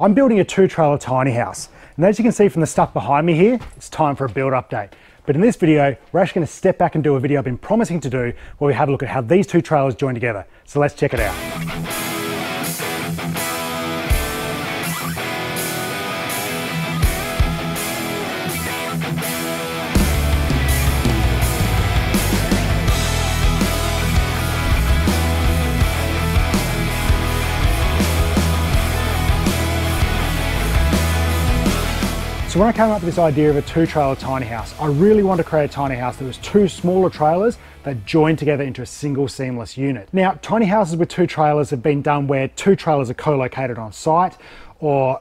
I'm building a two-trailer tiny house, and as you can see from the stuff behind me here, it's time for a build update. But in this video, we're actually going to step back and do a video I've been promising to do, where we have a look at how these two trailers join together. So let's check it out. So when I came up with this idea of a two-trailer tiny house, I really wanted to create a tiny house that was two smaller trailers that joined together into a single seamless unit. Now, tiny houses with two trailers have been done where two trailers are co-located on site, or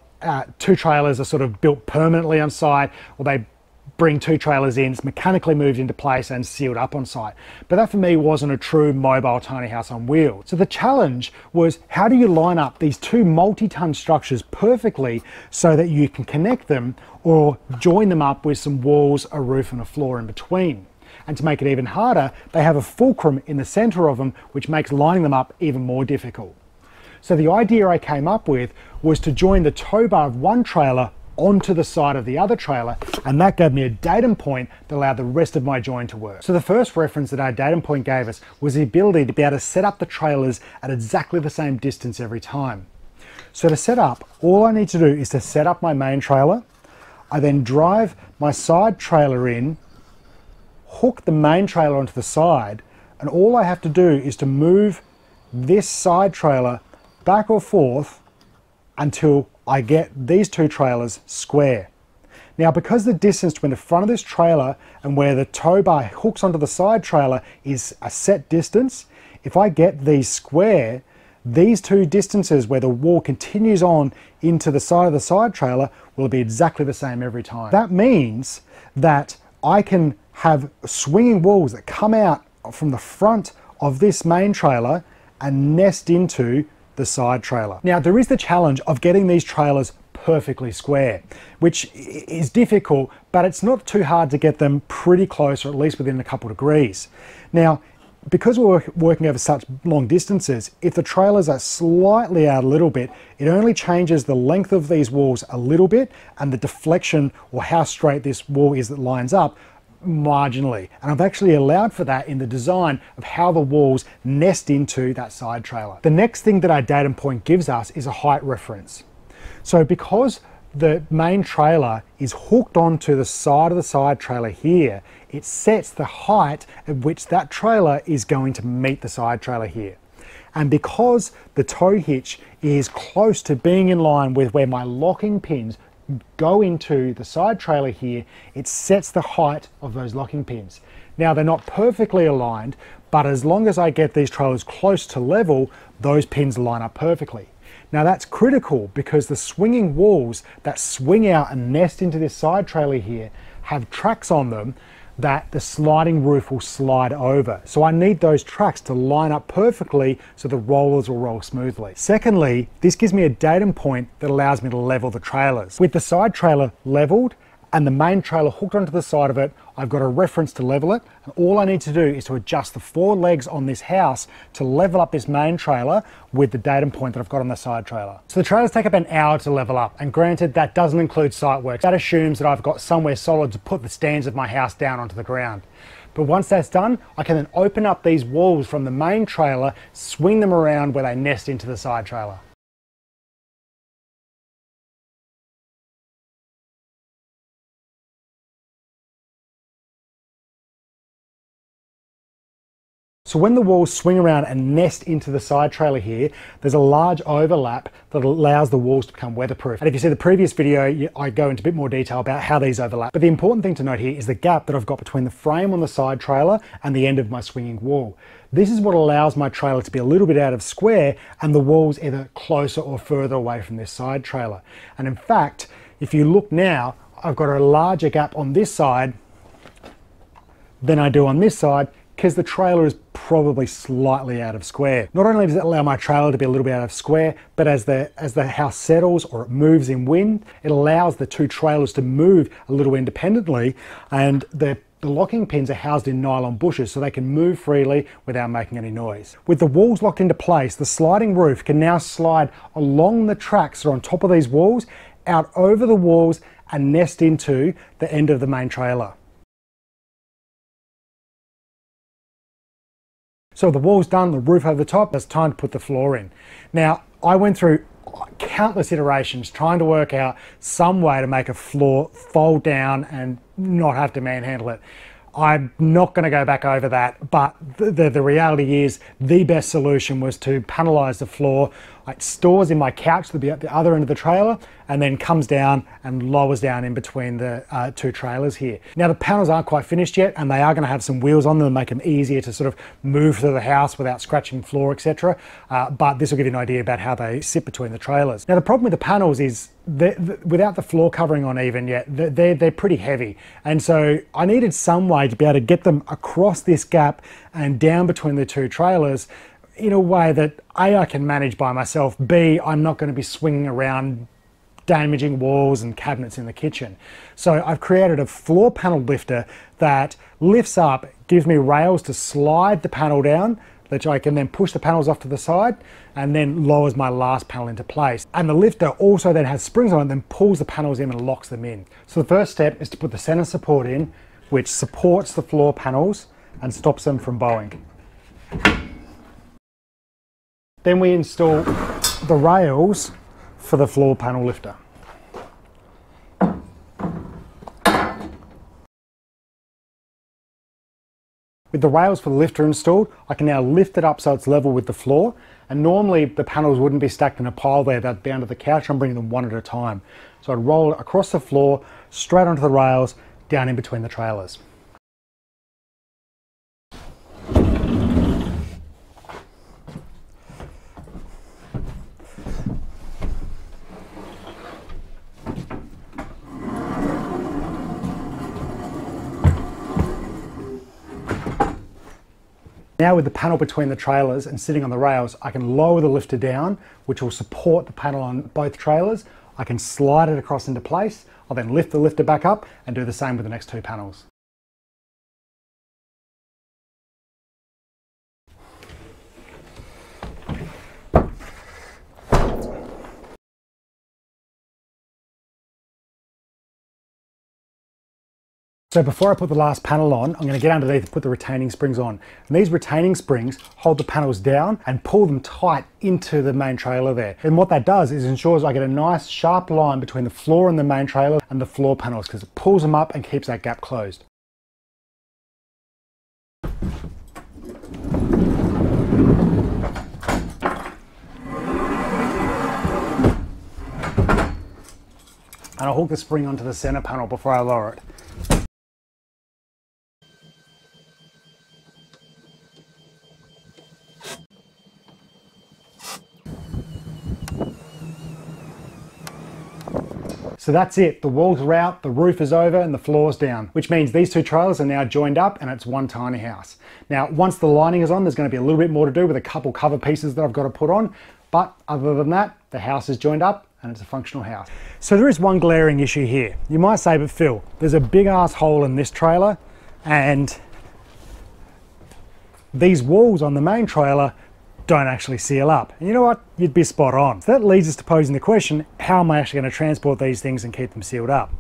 two trailers are sort of built permanently on site, or they bring two trailers in, it's mechanically moved into place and sealed up on site. But that for me wasn't a true mobile tiny house on wheels. So the challenge was, how do you line up these two multi-ton structures perfectly so that you can connect them or join them up with some walls, a roof and a floor in between? And to make it even harder, they have a fulcrum in the center of them, which makes lining them up even more difficult. So the idea I came up with was to join the tow bar of one trailer onto the side of the other trailer, and that gave me a datum point that allowed the rest of my join to work. So the first reference that our datum point gave us was the ability to be able to set up the trailers at exactly the same distance every time. So to set up, all I need to do is to set up my main trailer. I then drive my side trailer in, hook the main trailer onto the side, and all I have to do is to move this side trailer back or forth until I get these two trailers square. Now, because the distance between the front of this trailer and where the tow bar hooks onto the side trailer is a set distance, if I get these square, these two distances where the wall continues on into the side of the side trailer will be exactly the same every time. That means that I can have swinging walls that come out from the front of this main trailer and nest into the side trailer. Now, there is the challenge of getting these trailers perfectly square, which is difficult, but it's not too hard to get them pretty close, or at least within a couple degrees. Now, because we're working over such long distances, if the trailers are slightly out a little bit, it only changes the length of these walls a little bit and the deflection, or how straight this wall is that lines up, marginally. And I've actually allowed for that in the design of how the walls nest into that side trailer. The next thing that our datum point gives us is a height reference. So because the main trailer is hooked onto the side of the side trailer here, it sets the height at which that trailer is going to meet the side trailer here. And because the tow hitch is close to being in line with where my locking pins go into the side trailer here, it sets the height of those locking pins. Now, they're not perfectly aligned, but as long as I get these trailers close to level, those pins line up perfectly. Now, that's critical because the swinging walls that swing out and nest into this side trailer here have tracks on them that the sliding roof will slide over. So I need those tracks to line up perfectly so the rollers will roll smoothly. Secondly, this gives me a datum point that allows me to level the trailers. With the side trailer leveled and the main trailer hooked onto the side of it, I've got a reference to level it. And all I need to do is to adjust the four legs on this house to level up this main trailer with the datum point that I've got on the side trailer. So the trailers take up an hour to level up, and granted, that doesn't include site work. That assumes that I've got somewhere solid to put the stands of my house down onto the ground. But once that's done, I can then open up these walls from the main trailer, swing them around where they nest into the side trailer. So when the walls swing around and nest into the side trailer here, there's a large overlap that allows the walls to become weatherproof. And if you see the previous video, I go into a bit more detail about how these overlap. But the important thing to note here is the gap that I've got between the frame on the side trailer and the end of my swinging wall. This is what allows my trailer to be a little bit out of square and the walls either closer or further away from this side trailer. And in fact, if you look now, I've got a larger gap on this side than I do on this side, because the trailer is probably slightly out of square. Not only does it allow my trailer to be a little bit out of square, but as the house settles or it moves in wind, it allows the two trailers to move a little independently, and the The locking pins are housed in nylon bushes so they can move freely without making any noise. With the walls locked into place, the sliding roof can now slide along the tracks that are on top of these walls, out over the walls and nest into the end of the main trailer. So the wall's done, the roof over the top, it's time to put the floor in. Now, I went through countless iterations trying to work out some way to make a floor fold down and not have to manhandle it. I'm not going to go back over that, but the reality is the best solution was to panelise the floor. It stores in my couch that'll be at the other end of the trailer and then comes down and lowers down in between the two trailers here. Now the panels aren't quite finished yet and they are going to have some wheels on them to make them easier to sort of move through the house without scratching the floor, etc. But this will give you an idea about how they sit between the trailers. Now the problem with the panels is without the floor covering on even yet, they're pretty heavy, and so I needed some way to be able to get them across this gap and down between the two trailers in a way that A, I can manage by myself, B, I'm not going to be swinging around damaging walls and cabinets in the kitchen. So I've created a floor panel lifter that lifts up, gives me rails to slide the panel down, that I can then push the panels off to the side and then lowers my last panel into place. And the lifter also then has springs on it and then pulls the panels in and locks them in. So the first step is to put the center support in, which supports the floor panels and stops them from bowing. Then we install the rails for the floor panel lifter. With the rails for the lifter installed, I can now lift it up so it's level with the floor, and normally the panels wouldn't be stacked in a pile there, they'd be under the couch. I'm bringing them one at a time. So I'd roll it across the floor, straight onto the rails, down in between the trailers. Now with the panel between the trailers and sitting on the rails, I can lower the lifter down, which will support the panel on both trailers. I can slide it across into place. I'll then lift the lifter back up and do the same with the next two panels. So before I put the last panel on, I'm going to get underneath and put the retaining springs on. And these retaining springs hold the panels down and pull them tight into the main trailer there. And what that does is ensures I get a nice sharp line between the floor and the main trailer and the floor panels, because it pulls them up and keeps that gap closed. And I'll hook the spring onto the center panel before I lower it. So that's it, the walls are out, the roof is over and the floor's down, which means these two trailers are now joined up and it's one tiny house. Now, once the lining is on, there's going to be a little bit more to do with a couple cover pieces that I've got to put on, but other than that, the house is joined up and it's a functional house. So there is one glaring issue here. You might say, but Phil, there's a big ass hole in this trailer and these walls on the main trailer don't actually seal up. And you know what? You'd be spot on. So that leads us to posing the question, how am I actually going to transport these things and keep them sealed up?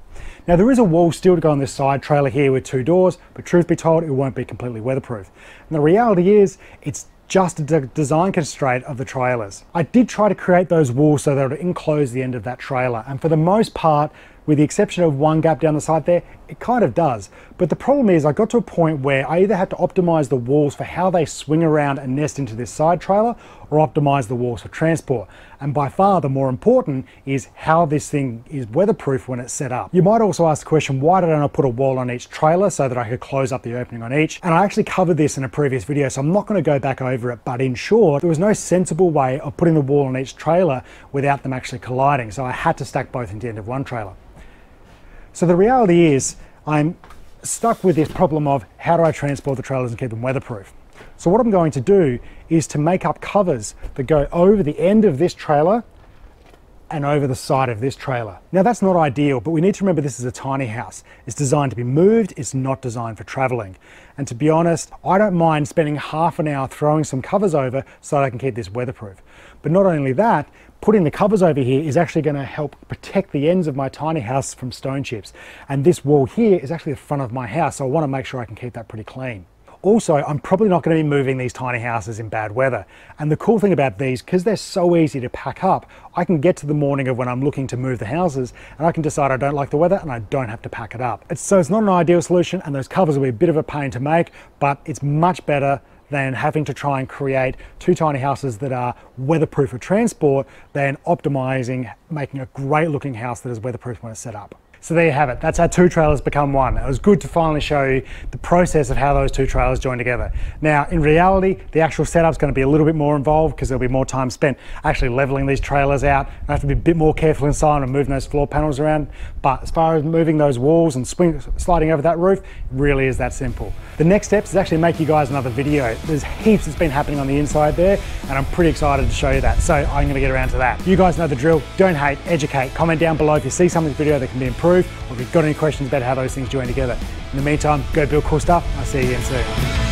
Now there is a wall still to go on this side trailer here with two doors, but truth be told, it won't be completely weatherproof. And the reality is, it's just a design constraint of the trailers. I did try to create those walls so that it would enclose the end of that trailer, and for the most part, with the exception of one gap down the side there, it kind of does. But the problem is I got to a point where I either had to optimize the walls for how they swing around and nest into this side trailer, or optimize the walls for transport. And by far the more important is how this thing is weatherproof when it's set up. You might also ask the question, why did I not put a wall on each trailer so that I could close up the opening on each? And I actually covered this in a previous video, so I'm not going to go back over it, but in short, there was no sensible way of putting the wall on each trailer without them actually colliding, so I had to stack both into the end of one trailer. So the reality is, I'm stuck with this problem of how do I transport the trailers and keep them weatherproof? So what I'm going to do is to make up covers that go over the end of this trailer and over the side of this trailer. Now that's not ideal, but we need to remember this is a tiny house. It's designed to be moved, it's not designed for traveling. And to be honest, I don't mind spending half an hour throwing some covers over so that I can keep this weatherproof. But not only that, putting the covers over here is actually going to help protect the ends of my tiny house from stone chips. And this wall here is actually the front of my house, so I want to make sure I can keep that pretty clean. Also, I'm probably not going to be moving these tiny houses in bad weather. And the cool thing about these, because they're so easy to pack up, I can get to the morning of when I'm looking to move the houses and I can decide I don't like the weather and I don't have to pack it up. So it's not an ideal solution, and those covers will be a bit of a pain to make, but it's much better than having to try and create two tiny houses that are weatherproof for transport than optimizing, making a great looking house that is weatherproof when it's set up. So there you have it, that's how two trailers become one. It was good to finally show you the process of how those two trailers join together. Now, in reality, the actual setup's gonna be a little bit more involved because there'll be more time spent actually leveling these trailers out. I have to be a bit more careful inside and moving those floor panels around. But as far as moving those walls and sliding over that roof, it really is that simple. The next steps is actually make you guys another video. There's heaps that's been happening on the inside there, and I'm pretty excited to show you that. So I'm gonna get around to that. You guys know the drill, don't hate, educate. Comment down below if you see something in this video that can be improved, or if you've got any questions about how those things join together. In the meantime, go build cool stuff. I'll see you again soon.